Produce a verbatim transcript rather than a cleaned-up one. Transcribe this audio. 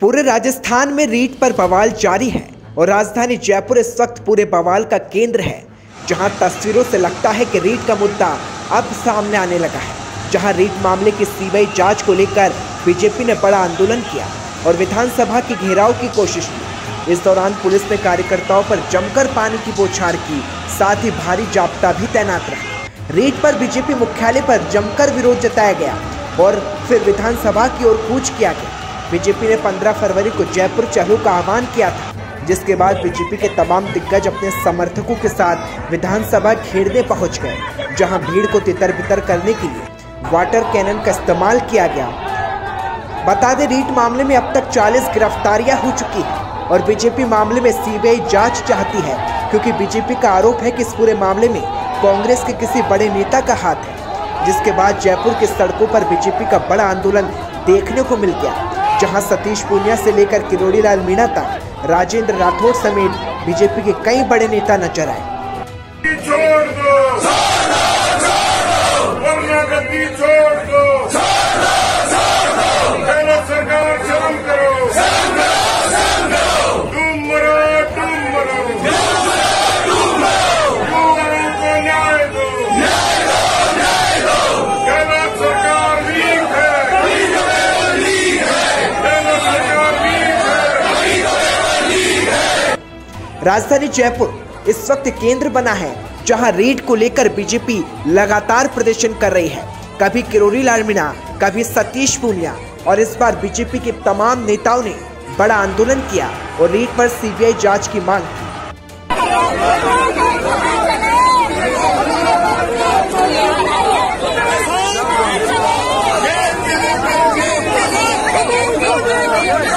पूरे राजस्थान में रीट पर बवाल जारी है और राजधानी जयपुर इस वक्त पूरे बवाल का केंद्र है, जहां तस्वीरों से लगता है कि रीट का मुद्दा अब सामने आने लगा है। जहां रीट मामले की सीबीआई जांच को लेकर बीजेपी ने बड़ा आंदोलन किया और विधानसभा की घेराव की कोशिश की। इस दौरान पुलिस ने कार्यकर्ताओं पर जमकर पानी की बौछार की, साथ ही भारी जाब्ता भी तैनात रहा। रीट पर बीजेपी मुख्यालय पर जमकर विरोध जताया गया और फिर विधानसभा की ओर कूच किया गया। बीजेपी ने पंद्रह फरवरी को जयपुर चलो का आह्वान किया था, जिसके बाद बीजेपी के तमाम दिग्गज अपने समर्थकों के साथ विधानसभा घेरने पहुंच गए, जहां भीड़ को तितर बितर करने के लिए वाटर कैनन का इस्तेमाल किया गया। बता दें, रीट मामले में अब तक चालीस गिरफ्तारियां हो चुकी हैं और बीजेपी मामले में सीबीआई जांच चाहती है, क्योंकि बीजेपी का आरोप है कि इस पूरे मामले में कांग्रेस के किसी बड़े नेता का हाथ है। जिसके बाद जयपुर की सड़कों पर बीजेपी का बड़ा आंदोलन देखने को मिल गया, जहां सतीश पूनिया से लेकर किरोड़ी लाल मीणा तक राजेंद्र राठौड़ समेत बीजेपी के कई बड़े नेता नजर आए। राजधानी जयपुर इस वक्त केंद्र बना है, जहां रीट को लेकर बीजेपी लगातार प्रदर्शन कर रही है। कभी किरोड़ी लाल मीणा, कभी सतीश पूनिया और इस बार बीजेपी के तमाम नेताओं ने बड़ा आंदोलन किया और रीट पर सीबीआई जांच की मांग की।